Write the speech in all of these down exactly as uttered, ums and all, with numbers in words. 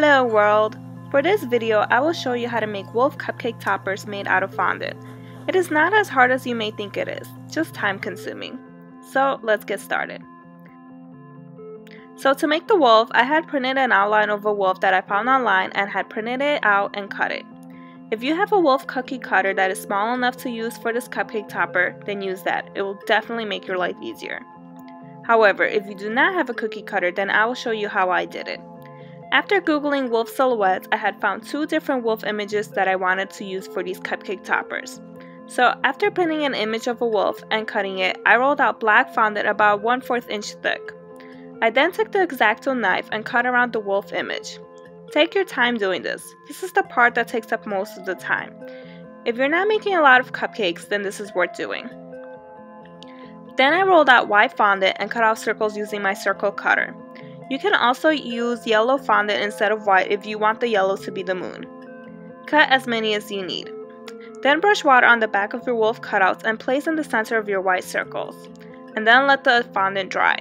Hello world! For this video I will show you how to make wolf cupcake toppers made out of fondant. It is not as hard as you may think it is, just time consuming. So let's get started. So to make the wolf, I had printed an outline of a wolf that I found online and had printed it out and cut it. If you have a wolf cookie cutter that is small enough to use for this cupcake topper, then use that. It will definitely make your life easier. However, if you do not have a cookie cutter, then I will show you how I did it. After googling wolf silhouettes, I had found two different wolf images that I wanted to use for these cupcake toppers. So after printing an image of a wolf and cutting it, I rolled out black fondant about one fourth inch thick. I then took the X-Acto knife and cut around the wolf image. Take your time doing this. This is the part that takes up most of the time. If you're not making a lot of cupcakes, then this is worth doing. Then I rolled out white fondant and cut out circles using my circle cutter. You can also use yellow fondant instead of white if you want the yellow to be the moon. Cut as many as you need. Then brush water on the back of your wolf cutouts and place in the center of your white circles. And then let the fondant dry.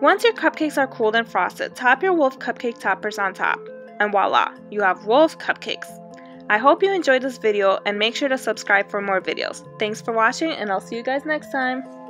Once your cupcakes are cooled and frosted, top your wolf cupcake toppers on top. And voila, you have wolf cupcakes. I hope you enjoyed this video and make sure to subscribe for more videos. Thanks for watching and I'll see you guys next time.